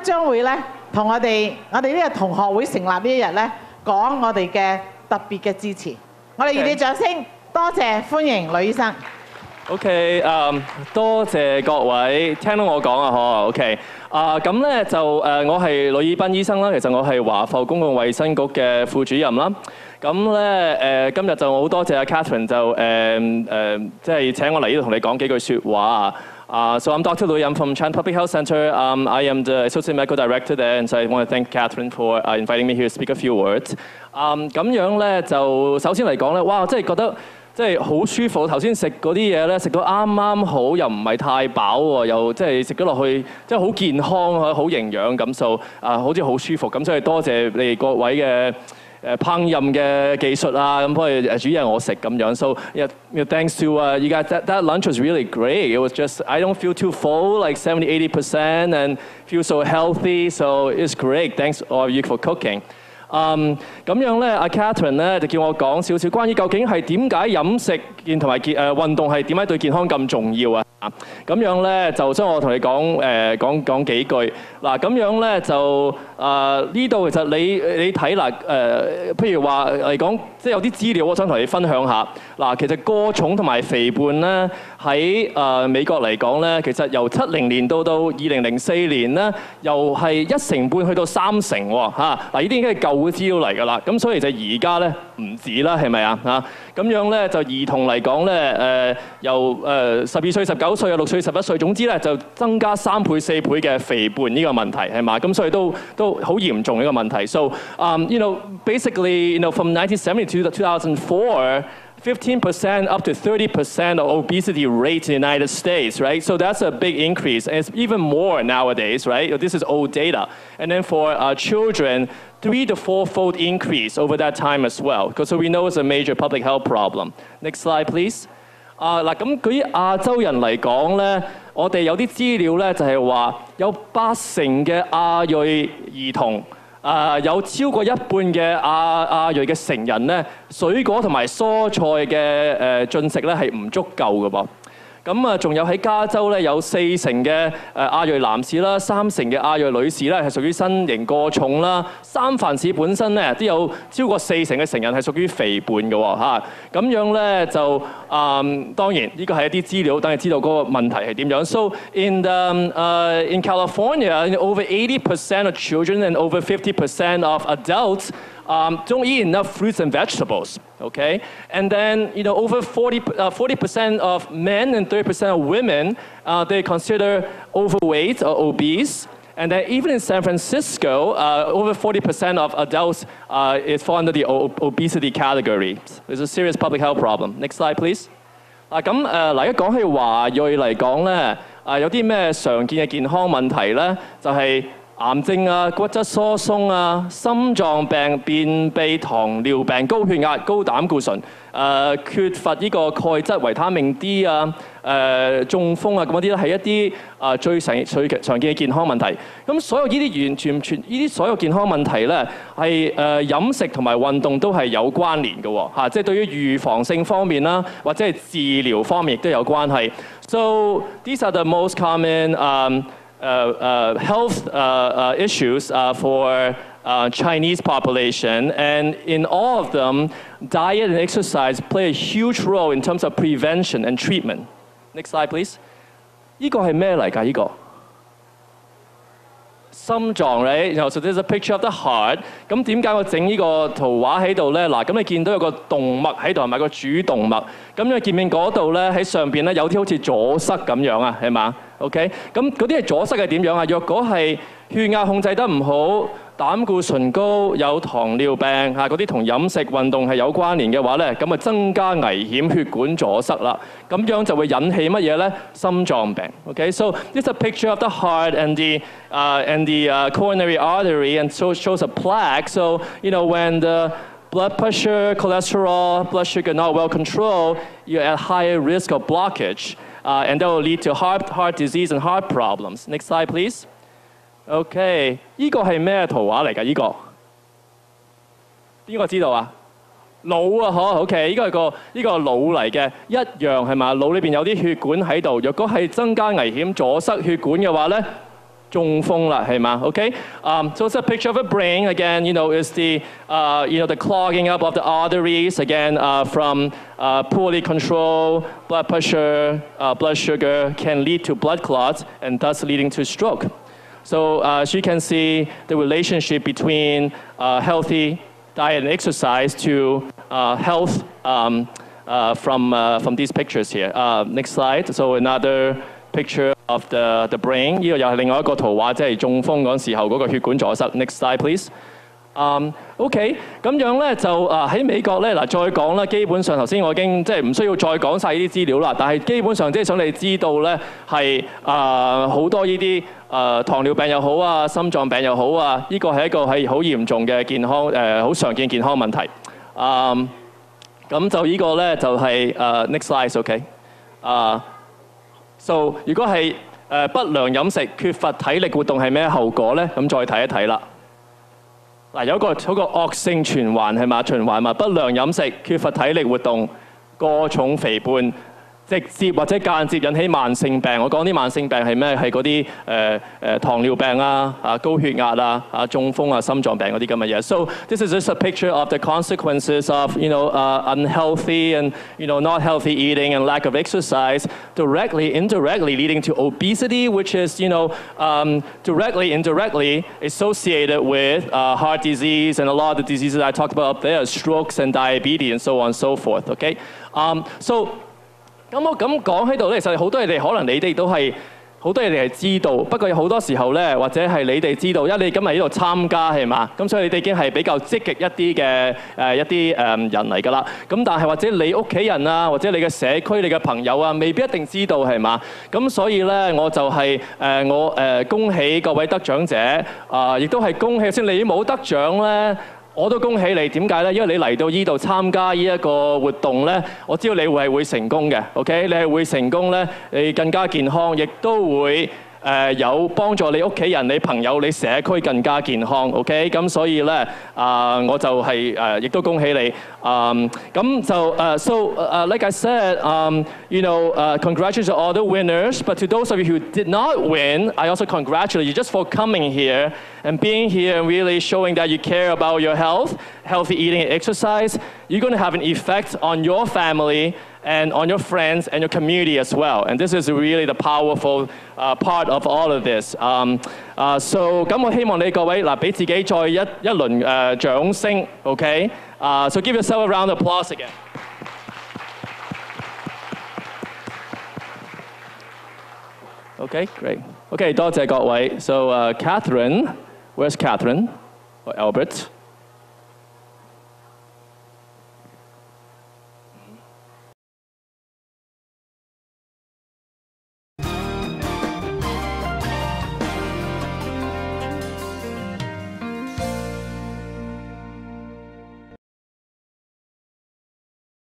咧將會咧同我哋呢個同學會成立呢一日咧講我哋嘅特別嘅支持。我哋熱烈掌聲，多謝歡迎呂醫生。 OK， 多謝各位聽到我講啊，嗬 ，OK， 咁咧就我係呂以彬醫生啦，其實我係華埠公共衛生局嘅副主任啦。咁咧今日就好多謝阿 Catherine 就即係請我嚟呢度同你講幾句説話。So I'm Dr. Lui. I'm from Chan Public Health Center. I am the Associate Medical Director there, and so I want to thank Catherine for inviting me here to speak a few words。咁樣咧就首先嚟講咧，哇，真係覺得。 即係好舒服，頭先食嗰啲嘢咧，食到啱啱好，又唔係太飽喎，又即係食咗落去，即係好健康，好營養咁數，好似好舒服咁，所以多謝你哋各位嘅烹飪嘅技術啊，咁可以煮嘢我食咁樣。So yeah, thanks to you guys. That lunch was really great. It was just I don't feel too full, like 70-80%, and feel so healthy. So it's great. Thanks all you for cooking. 咁樣咧，阿 Catherine 咧就叫我講少少關於究竟係點解飲食健同埋運動係點解對健康咁重要啊？咁樣咧就所以我同你講幾句嗱，咁樣咧就呢度其實你睇嗱譬如話嚟講，即係有啲資料我想同你分享下嗱，其實過重同埋肥胖咧喺美國嚟講咧，其實由70年到2004年咧，又係1.5%去到3%喎嚇嗱，呢啲已經係舊 資料嚟㗎啦，咁所以就而家咧唔止啦，係咪啊？嚇咁樣咧就兒童嚟講咧，由12歲、19歲啊、6歲、11歲，總之咧就增加3倍、4倍嘅肥胖呢個問題係嘛？咁所以都好嚴重呢個問題。So, you know, basically, you know, from 1970 to 2004. 15% up to 30% of obesity rates in the United States, right? So that's a big increase, and it's even more nowadays, right? This is old data. And then for children, 3- to 4-fold increase over that time as well. So we know it's a major public health problem. Next slide, please. 嗱，咁對於亞洲人嚟講咧，我哋有啲資料咧就係話有80%嘅亞裔兒童。 有超過一半嘅亞裔嘅成人咧，水果同埋蔬菜嘅進食咧係唔足夠嘅噃。咁啊，仲有喺加州咧，有40%嘅亞裔男士啦，30%嘅亞裔女士咧係屬於身形過重啦。三藩市本身咧都有超過40%嘅成人係屬於肥胖嘅喎嚇。咁樣咧就當然呢個係一啲資料，等你知道嗰個問題係點樣。So in California, over 80% of children and over 50% of adults don't eat enough fruits and vegetables, okay? And then, you know, over 40% of men and 30% of women, they consider overweight or obese. And then even in San Francisco, over 40% of adults fall under the obesity category. It's a serious public health problem. Next slide, please. 咁嗱，一講起華裔嚟講咧，有啲咩常見嘅健康問題咧，就係。 癌症啊、骨質疏鬆啊、心臟病、便秘、糖尿病、高血壓、高膽固醇、缺乏呢個鈣質、維他命 D 啊、中風啊咁嗰啲咧，係一啲最常見嘅健康問題。咁所有呢啲所有健康問題咧，係飲食同埋運動都係有關聯嘅喎嚇，即係對於預防性方面啦，或者係治療方面亦都有關係。So these are the most common health issues for Chinese population, and in all of them, diet and exercise play a huge role in terms of prevention and treatment. Next slide, please. 呢個係咩嚟㗎？呢個心臟 right? So there's a picture of the heart. 咁點解我整呢個圖畫喺度咧？嗱，咁你見到有個動脈喺度，係咪個主動脈？咁你見面嗰度咧喺上邊咧有啲好似阻塞咁樣啊，係嘛？ OK， 咁嗰啲係阻塞係點樣啊？若果係血壓控制得唔好、膽固醇高、有糖尿病嚇嗰啲同飲食運動係有關聯嘅話咧，咁啊增加危險血管阻塞啦。咁樣就會引起乜嘢咧？心臟病。OK，so this is a picture of the heart and the coronary artery and so shows a plaque. So you know when the blood pressure, cholesterol, blood sugar not well controlled, you're at higher risk of blockage. And that will lead to heart disease and heart problems. Next slide, please. Okay， 呢個係咩圖畫嚟㗎？呢個邊個知道啊？腦啊，嗬 ，OK， 呢個係個呢個腦嚟嘅，一樣係嘛？腦裏邊有啲血管喺度，若果係增加危險阻塞血管嘅話咧，中風啦，係嘛 ？OK， so it's a picture of a brain. Again, you know, is the the clogging up of the arteries. Again, from poorly controlled blood pressure, blood sugar can lead to blood clots and thus leading to stroke. So as you can see, the relationship between healthy diet and exercise to health from these pictures here. Next slide. So another picture of the brain. 呢個又係另外一個圖畫，即係中風嗰時候嗰個血管阻塞。Next slide, please. OK， 咁樣咧就喺美國咧嗱，再講啦。基本上頭先我已經即係唔需要再講曬呢啲資料啦，但係基本上即係想你知道咧係好多呢啲糖尿病又好啊，心臟病又好啊，呢個係一個係好嚴重嘅健康好常見健康問題。咁就呢個咧就係next slide OK。So 如果係不良飲食、缺乏體力活動係咩後果咧？咁再睇一睇啦。嗱，有個惡性循環係嘛？循環嘛，不良飲食、缺乏體力活動、過重肥胖，直接或者間接引起慢性病。我講啲慢性病係咩？係嗰啲糖尿病啊、高血壓啊、中風啊、心臟病嗰啲咁嘅嘢。So this is just a picture of the consequences of unhealthy and not healthy eating and lack of exercise, directly, indirectly leading to obesity, which is directly, indirectly associated with heart disease and a lot of the diseases I talked about up there, strokes and diabetes and so on and so forth. Okay, so 咁我咁講喺度咧，其實好多嘢可能你哋都係好多嘢係知道，不過有好多時候咧，或者係你哋知道，因為你今日喺度參加係嘛，咁所以你哋已經係比較積極一啲嘅人嚟㗎啦。咁但係或者你屋企人啊，或者你嘅社區、你嘅朋友啊，未必一定知道係嘛。咁所以咧，我就係我恭喜各位得獎者啊，亦都係恭喜先你冇得獎咧。我都恭喜你，點解呢？因為你嚟到依度參加依一個活動呢，我知道你會成功嘅 ，OK？ 你係會成功呢，你更加健康，亦都會有幫助你屋企人、你朋友、你社區更加健康 ，OK？ 咁所以呢，我就係亦都恭喜你。咁就so like I said, congratulations to all the winners. But to those of you who did not win, I also congratulate you just for coming here. And being here and really showing that you care about your health, healthy eating and exercise, you're going to have an effect on your family and on your friends and your community as well. And this is really the powerful part of all of this. So 咁我希望你各位嗱，俾自己再一輪掌聲 ，OK？ So give yourself a round of applause again. OK, great. OK， 多謝各位。So Catherine. Where's Catherine or Albert?